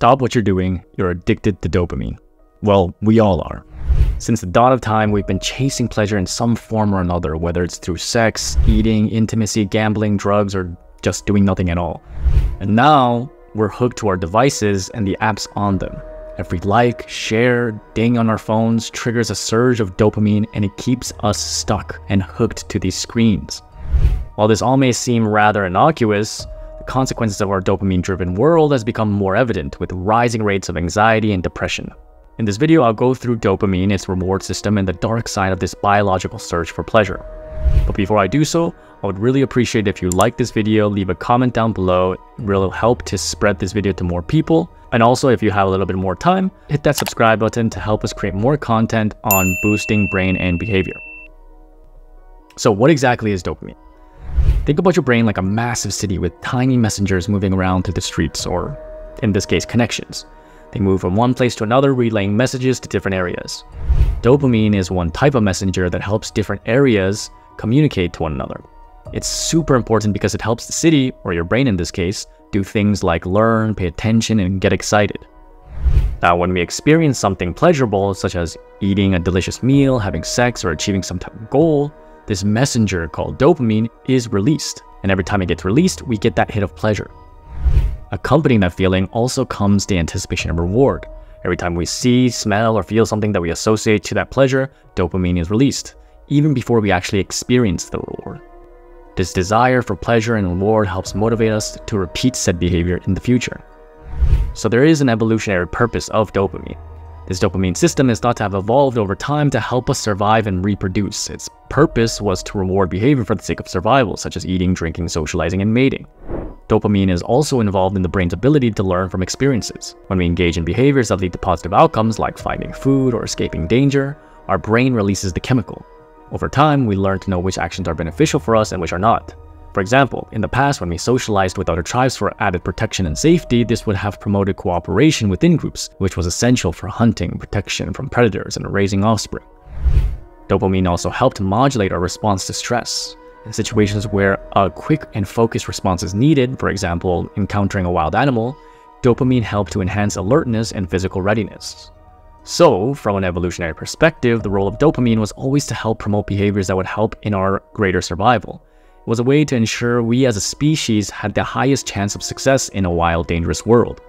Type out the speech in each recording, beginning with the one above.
stop what you're doing, you're addicted to dopamine. Well, we all are. Since the dawn of time, we've been chasing pleasure in some form or another, whether it's through sex, eating, intimacy, gambling, drugs, or just doing nothing at all. And now, we're hooked to our devices and the apps on them. Every like, share, ding on our phones triggers a surge of dopamine, and it keeps us stuck and hooked to these screens. While this all may seem rather innocuous, the consequences of our dopamine-driven world has become more evident, with rising rates of anxiety and depression. In this video, I'll go through dopamine, its reward system, and the dark side of this biological search for pleasure. But before I do so, I would really appreciate if you like this video, leave a comment down below. It really helps to spread this video to more people. And also, if you have a little bit more time, hit that subscribe button to help us create more content on boosting brain and behavior. So what exactly is dopamine? Think about your brain like a massive city with tiny messengers moving around through the streets, or in this case, connections. They move from one place to another, relaying messages to different areas. Dopamine is one type of messenger that helps different areas communicate to one another. It's super important because it helps the city, or your brain in this case, do things like learn, pay attention, and get excited. Now, when we experience something pleasurable, such as eating a delicious meal, having sex, or achieving some type of goal, this messenger called dopamine is released. And every time it gets released, we get that hit of pleasure. Accompanying that feeling also comes the anticipation of reward. Every time we see, smell, or feel something that we associate to that pleasure, dopamine is released, even before we actually experience the reward. This desire for pleasure and reward helps motivate us to repeat said behavior in the future. So there is an evolutionary purpose of dopamine. This dopamine system is thought to have evolved over time to help us survive and reproduce. Its purpose was to reward behavior for the sake of survival, such as eating, drinking, socializing, and mating. Dopamine is also involved in the brain's ability to learn from experiences. When we engage in behaviors that lead to positive outcomes, like finding food or escaping danger, our brain releases the chemical. Over time, we learn to know which actions are beneficial for us and which are not. For example, in the past, when we socialized with other tribes for added protection and safety, this would have promoted cooperation within groups, which was essential for hunting, protection from predators, and raising offspring. Dopamine also helped modulate our response to stress. In situations where a quick and focused response is needed, for example, encountering a wild animal, dopamine helped to enhance alertness and physical readiness. So, from an evolutionary perspective, the role of dopamine was always to help promote behaviors that would help in our greater survival. It was a way to ensure we as a species had the highest chance of success in a wild, dangerous world.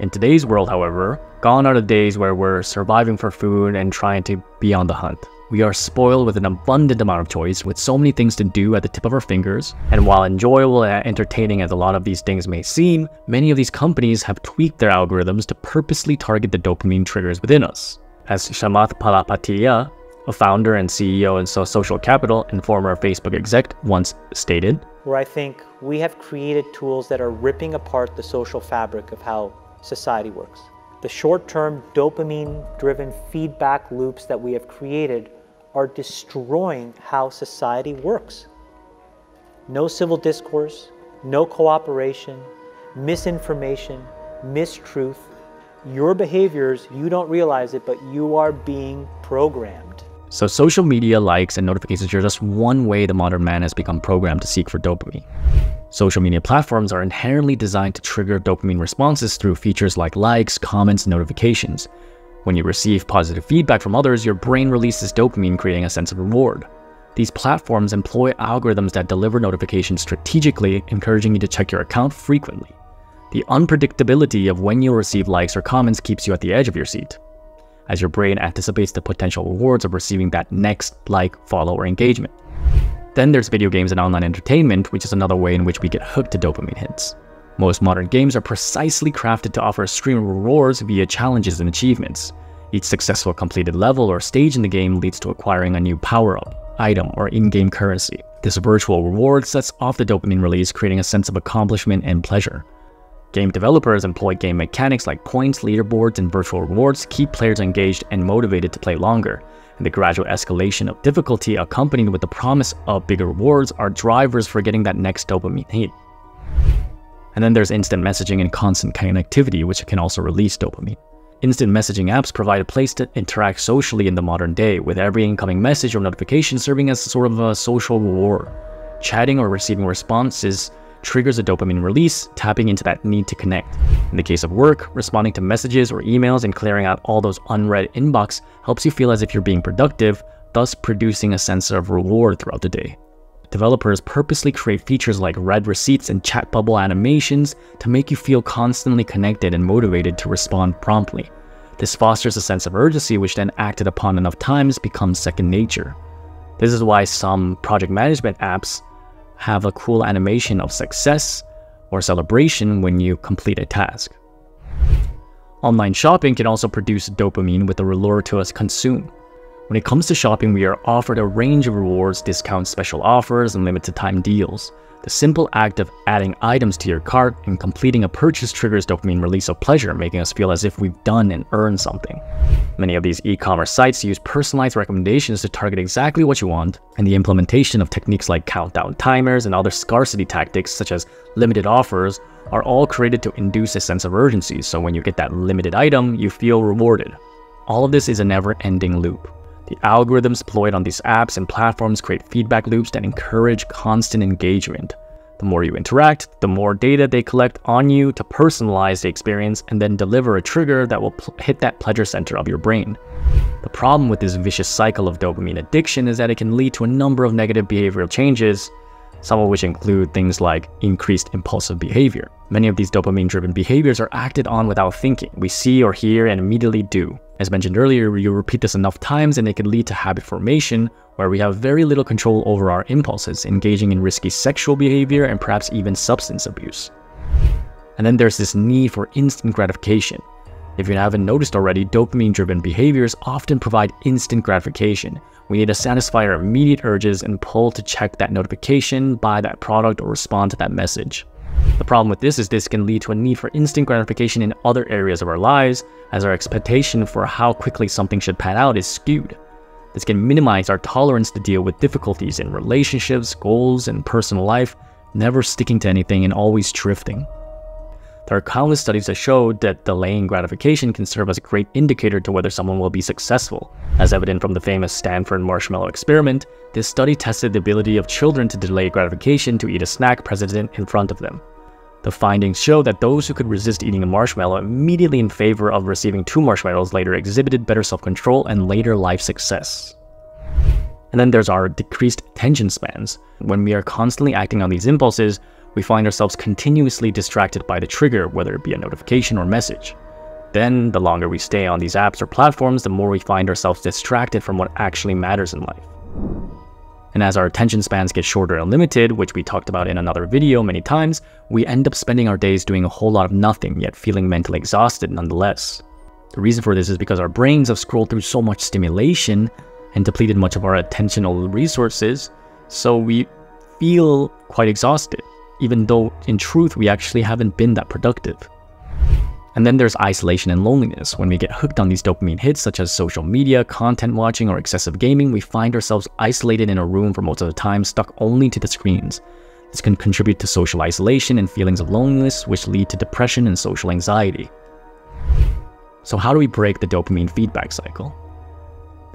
In today's world, however, gone are the days where we're surviving for food and trying to be on the hunt. We are spoiled with an abundant amount of choice, with so many things to do at the tip of our fingers. And while enjoyable and entertaining as a lot of these things may seem, many of these companies have tweaked their algorithms to purposely target the dopamine triggers within us. As Chamath Palihapitiya, a founder and CEO in Social Capital and former Facebook exec, once stated, "Where I think we have created tools that are ripping apart the social fabric of how society works. The short-term dopamine-driven feedback loops that we have created are destroying how society works. No civil discourse, no cooperation, misinformation, mistruth. Your behaviors, you don't realize it, but you are being programmed." So social media likes and notifications are just one way the modern man has become programmed to seek for dopamine. Social media platforms are inherently designed to trigger dopamine responses through features like likes, comments, and notifications. When you receive positive feedback from others, your brain releases dopamine, creating a sense of reward. These platforms employ algorithms that deliver notifications strategically, encouraging you to check your account frequently. The unpredictability of when you'll receive likes or comments keeps you at the edge of your seat, as your brain anticipates the potential rewards of receiving that next like, follow, or engagement. Then there's video games and online entertainment, which is another way in which we get hooked to dopamine hits. Most modern games are precisely crafted to offer a stream of rewards via challenges and achievements. Each successful completed level or stage in the game leads to acquiring a new power-up, item, or in-game currency. This virtual reward sets off the dopamine release, creating a sense of accomplishment and pleasure. Game developers employ game mechanics like points, leaderboards, and virtual rewards to keep players engaged and motivated to play longer. And the gradual escalation of difficulty accompanied with the promise of bigger rewards are drivers for getting that next dopamine hit. And then there's instant messaging and constant connectivity, which can also release dopamine. Instant messaging apps provide a place to interact socially in the modern day, with every incoming message or notification serving as sort of a social reward. Chatting or receiving responses triggers a dopamine release, tapping into that need to connect. In the case of work, responding to messages or emails and clearing out all those unread inbox helps you feel as if you're being productive, thus producing a sense of reward throughout the day. Developers purposely create features like red receipts and chat bubble animations to make you feel constantly connected and motivated to respond promptly. This fosters a sense of urgency, which then acted upon enough times becomes second nature. This is why some project management apps have a cool animation of success or celebration when you complete a task. Online shopping can also produce dopamine with the allure to us consume. When it comes to shopping, we are offered a range of rewards, discounts, special offers, and limited time deals. The simple act of adding items to your cart and completing a purchase triggers dopamine release of pleasure, making us feel as if we've done and earned something. Many of these e-commerce sites use personalized recommendations to target exactly what you want, and the implementation of techniques like countdown timers and other scarcity tactics such as limited offers are all created to induce a sense of urgency, so when you get that limited item, you feel rewarded. All of this is a never-ending loop. The algorithms deployed on these apps and platforms create feedback loops that encourage constant engagement. The more you interact, the more data they collect on you to personalize the experience and then deliver a trigger that will hit that pleasure center of your brain. The problem with this vicious cycle of dopamine addiction is that it can lead to a number of negative behavioral changes, some of which include things like increased impulsive behavior. Many of these dopamine-driven behaviors are acted on without thinking. We see or hear and immediately do. As mentioned earlier, you repeat this enough times and it can lead to habit formation, where we have very little control over our impulses, engaging in risky sexual behavior and perhaps even substance abuse. And then there's this need for instant gratification. If you haven't noticed already, dopamine-driven behaviors often provide instant gratification. We need to satisfy our immediate urges and pull to check that notification, buy that product, or respond to that message. The problem with this is this can lead to a need for instant gratification in other areas of our lives, as our expectation for how quickly something should pan out is skewed. This can minimize our tolerance to deal with difficulties in relationships, goals, and personal life, never sticking to anything and always drifting. There are countless studies that show that delaying gratification can serve as a great indicator to whether someone will be successful. As evident from the famous Stanford marshmallow experiment, this study tested the ability of children to delay gratification to eat a snack presented in front of them. The findings show that those who could resist eating a marshmallow immediately in favor of receiving 2 marshmallows later exhibited better self-control and later life success. And then there's our decreased attention spans. When we are constantly acting on these impulses, we find ourselves continuously distracted by the trigger, whether it be a notification or message. Then, the longer we stay on these apps or platforms, the more we find ourselves distracted from what actually matters in life. And as our attention spans get shorter and limited, which we talked about in another video many times, we end up spending our days doing a whole lot of nothing, yet feeling mentally exhausted nonetheless. The reason for this is because our brains have scrolled through so much stimulation and depleted much of our attentional resources, so we feel quite exhausted, even though in truth we actually haven't been that productive. And then there's isolation and loneliness. When we get hooked on these dopamine hits such as social media, content watching, or excessive gaming, we find ourselves isolated in a room for most of the time, stuck only to the screens. This can contribute to social isolation and feelings of loneliness, which lead to depression and social anxiety. So how do we break the dopamine feedback cycle?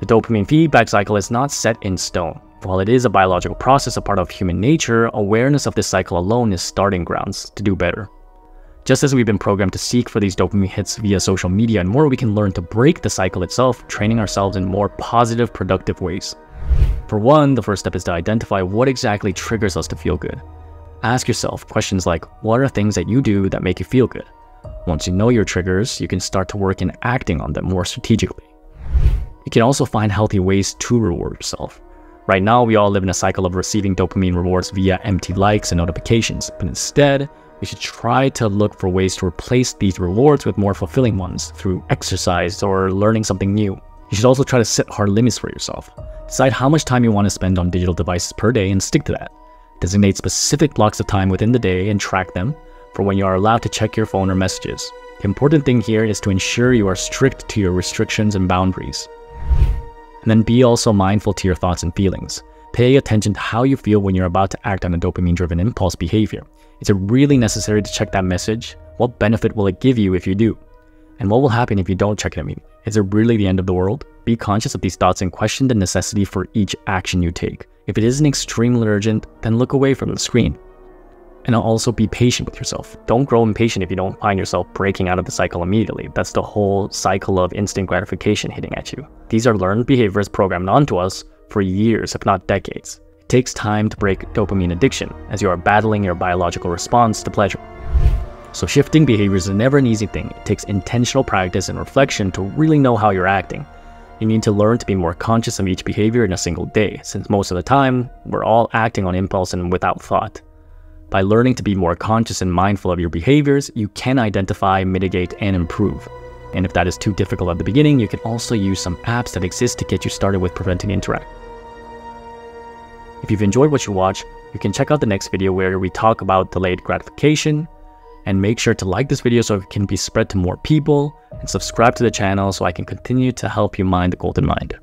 The dopamine feedback cycle is not set in stone. While it is a biological process, a part of human nature, awareness of this cycle alone is starting grounds to do better. Just as we've been programmed to seek for these dopamine hits via social media and more, we can learn to break the cycle itself, training ourselves in more positive, productive ways. For one, the first step is to identify what exactly triggers us to feel good. Ask yourself questions like, what are things that you do that make you feel good? Once you know your triggers, you can start to work in acting on them more strategically. You can also find healthy ways to reward yourself. Right now, we all live in a cycle of receiving dopamine rewards via empty likes and notifications, but instead, we should try to look for ways to replace these rewards with more fulfilling ones through exercise or learning something new. You should also try to set hard limits for yourself. Decide how much time you want to spend on digital devices per day and stick to that. Designate specific blocks of time within the day and track them for when you are allowed to check your phone or messages. The important thing here is to ensure you are strict to your restrictions and boundaries. And then be also mindful to your thoughts and feelings. Pay attention to how you feel when you're about to act on a dopamine-driven impulse behavior. Is it really necessary to check that message? What benefit will it give you if you do? And what will happen if you don't check it immediately? Is it really the end of the world? Be conscious of these thoughts and question the necessity for each action you take. If it isn't extremely urgent, then look away from the screen. And also be patient with yourself. Don't grow impatient if you don't find yourself breaking out of the cycle immediately. That's the whole cycle of instant gratification hitting at you. These are learned behaviors programmed onto us for years, if not decades. It takes time to break dopamine addiction, as you are battling your biological response to pleasure. So shifting behaviors is never an easy thing. It takes intentional practice and reflection to really know how you're acting. You need to learn to be more conscious of each behavior in a single day, since most of the time, we're all acting on impulse and without thought. By learning to be more conscious and mindful of your behaviors, you can identify, mitigate, and improve. And if that is too difficult at the beginning, you can also use some apps that exist to get you started with preventing interact. If you've enjoyed what you watch, you can check out the next video where we talk about delayed gratification. And make sure to like this video so it can be spread to more people, and subscribe to the channel so I can continue to help you mine the golden mind.